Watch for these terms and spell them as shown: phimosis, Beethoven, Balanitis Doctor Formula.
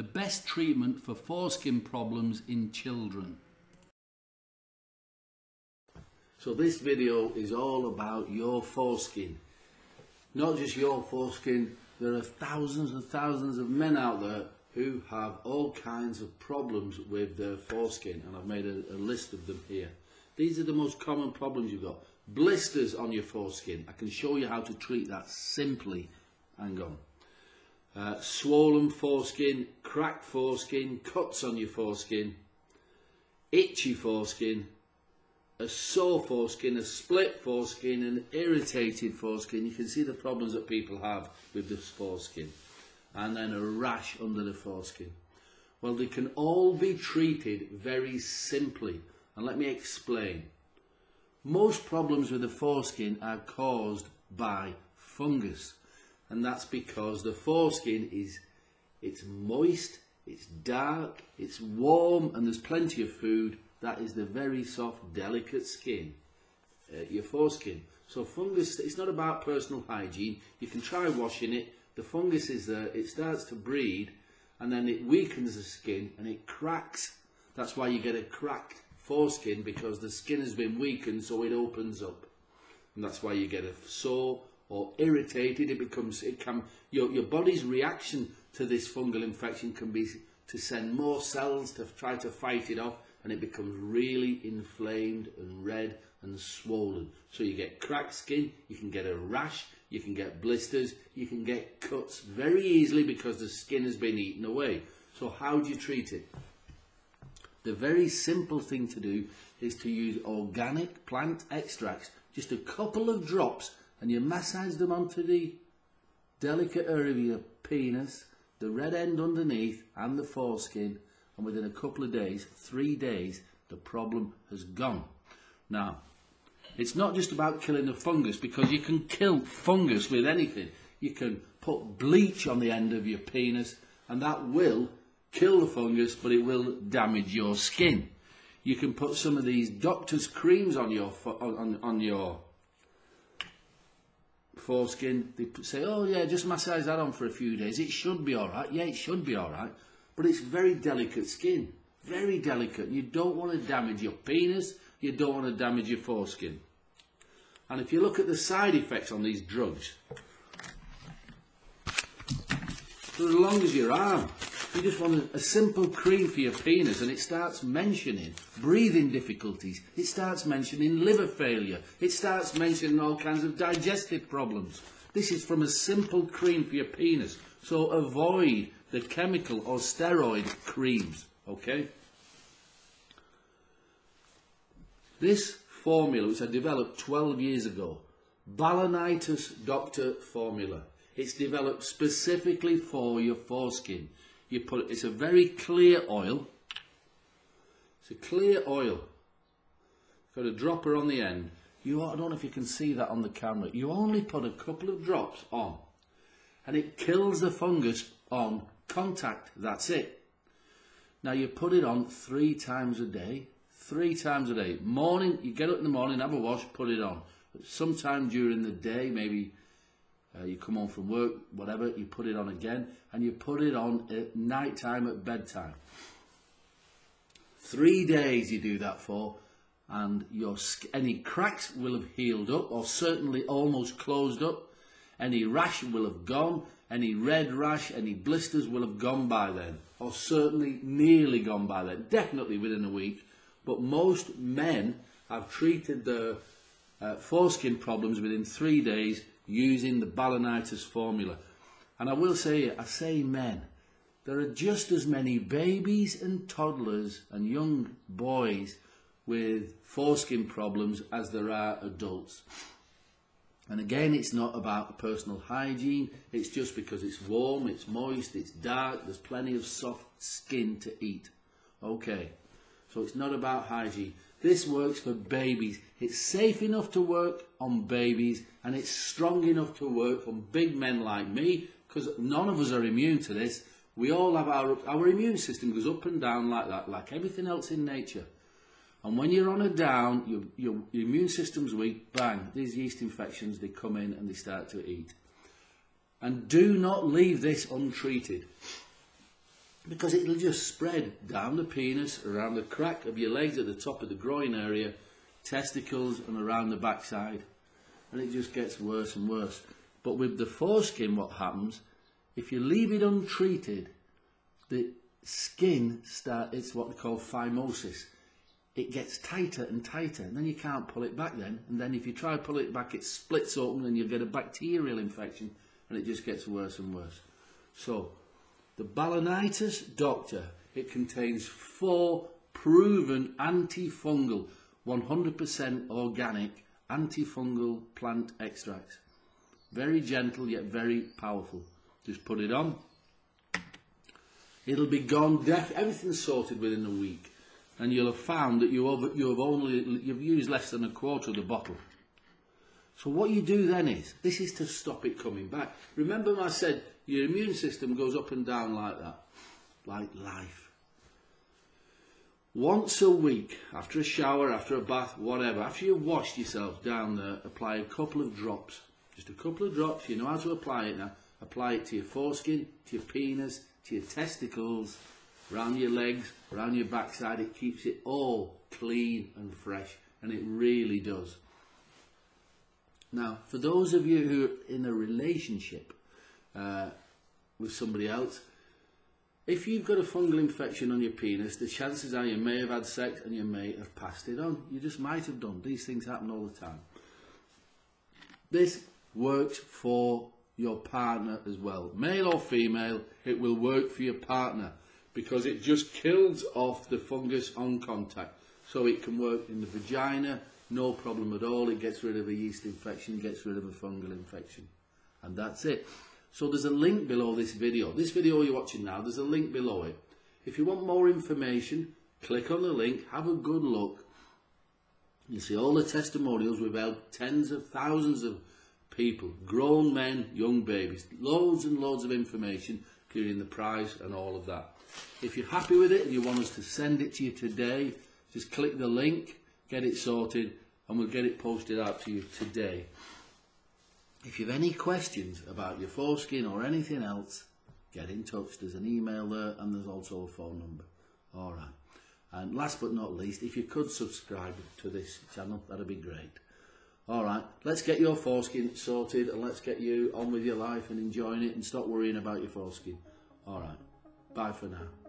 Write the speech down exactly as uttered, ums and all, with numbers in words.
the best treatment for foreskin problems in children. So this video is all about your foreskin. Not just your foreskin, there are thousands and thousands of men out there who have all kinds of problems with their foreskin, and I've made a, a list of them here. These are the most common problems you've got. Blisters on your foreskin. I can show you how to treat that simply. Hang on. Uh, swollen foreskin, cracked foreskin, cuts on your foreskin, itchy foreskin, a sore foreskin, a split foreskin, an irritated foreskin. You can see the problems that people have with this foreskin. And then a rash under the foreskin. Well, they can all be treated very simply. And let me explain. Most problems with the foreskin are caused by fungus. And that's because the foreskin is, it's moist, it's dark, it's warm, and there's plenty of food. That is the very soft, delicate skin, uh, your foreskin. So fungus, it's not about personal hygiene. You can try washing it. The fungus is there, it starts to breed, and then it weakens the skin and it cracks. That's why you get a cracked foreskin, because the skin has been weakened, so it opens up. And that's why you get a sore or irritated. It becomes, it can, your, your body's reaction to this fungal infection can be to send more cells to try to fight it off, and it becomes really inflamed and red and swollen. So you get cracked skin, you can get a rash, you can get blisters, you can get cuts very easily because the skin has been eaten away. So how do you treat it? The very simple thing to do is to use organic plant extracts, just a couple of drops, and you massage them onto the delicate area of your penis, the red end underneath, and the foreskin. And within a couple of days, three days, the problem has gone. Now, it's not just about killing the fungus, because you can kill fungus with anything. You can put bleach on the end of your penis, and that will kill the fungus, but it will damage your skin. You can put some of these doctor's creams on your on, on your foreskin. They say, oh yeah, just massage that on for a few days. It should be all right. Yeah, it should be all right. But it's very delicate skin, very delicate. You don't want to damage your penis, you don't want to damage your foreskin. And if you look at the side effects on these drugs, for as long as your arm, you just want a simple cream for your penis, and it starts mentioning breathing difficulties, it starts mentioning liver failure, it starts mentioning all kinds of digestive problems. This is from a simple cream for your penis, so avoid the chemical or steroid creams, okay? This formula, which I developed twelve years ago, Balanitis Doctor Formula. It's developed specifically for your foreskin. You put, it's a very clear oil. It's a clear oil. Got a dropper on the end. You, I don't know if you can see that on the camera. You only put a couple of drops on, and it kills the fungus on contact. That's it. Now you put it on three times a day, three times a day. Morning, you get up in the morning, have a wash, put it on. Sometime during the day, maybe uh, you come home from work, whatever, you put it on again, and you put it on at night time, at bedtime. Three days you do that for, and your any cracks will have healed up, or certainly almost closed up. Any rash will have gone, any red rash, any blisters will have gone by then, or certainly nearly gone by then, definitely within a week. But most men have treated their uh, foreskin problems within three days using the Balanitis formula. And I will say, I say men, there are just as many babies and toddlers and young boys with foreskin problems as there are adults. And again, it's not about personal hygiene, it's just because it's warm, it's moist, it's dark, there's plenty of soft skin to eat. Okay, so it's not about hygiene. This works for babies. It's safe enough to work on babies, and it's strong enough to work on big men like me, because none of us are immune to this. We all have our, our immune system goes up and down like that, like everything else in nature. And when you're on a down, your, your, your immune system's weak, bang, these yeast infections, they come in and they start to eat. And do not leave this untreated. because it'll just spread down the penis, around the crack of your legs at the top of the groin area, testicles and around the backside, and it just gets worse and worse. But with the foreskin, what happens, if you leave it untreated, the skin start, it's what we call phimosis. It gets tighter and tighter, and then you can't pull it back then, and then if you try to pull it back, it splits open and you get a bacterial infection, and it just gets worse and worse. So the Balanitis Doctor, it contains four proven antifungal, one hundred percent organic antifungal plant extracts. Very gentle yet very powerful. Just put it on. It'll be gone. Everything's sorted within a week, and you'll have found that you have, you have only you've used less than a quarter of the bottle. So what you do then is, this is to stop it coming back. Remember I said your immune system goes up and down like that, like life. Once a week, after a shower, after a bath, whatever, after you've washed yourself down there, apply a couple of drops. Just a couple of drops, you know how to apply it now. Apply it to your foreskin, to your penis, to your testicles, around your legs, around your backside. It keeps it all clean and fresh, and it really does. Now, for those of you who are in a relationship uh, with somebody else, if you've got a fungal infection on your penis, the chances are you may have had sex and you may have passed it on. You just might have done. These things happen all the time. This works for your partner as well. Male or female, it will work for your partner, because it just kills off the fungus on contact. So it can work in the vagina, no problem at all. It gets rid of a yeast infection, gets rid of a fungal infection. And that's it. So there's a link below this video. This video you're watching now, there's a link below it. If you want more information, click on the link, have a good look. You see all the testimonials. We've helped tens of thousands of people, grown men, young babies. Loads and loads of information, including the price and all of that. If you're happy with it and you want us to send it to you today, just click the link, get it sorted, and we'll get it posted out to you today. If you have any questions about your foreskin or anything else, get in touch. There's an email there, and there's also a phone number. All right. And last but not least, if you could subscribe to this channel, that'd be great. All right, let's get your foreskin sorted, and let's get you on with your life and enjoying it, and stop worrying about your foreskin. All right, bye for now.